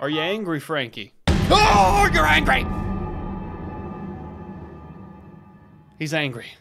Are you angry, Frankie? Oh, you're angry! He's angry.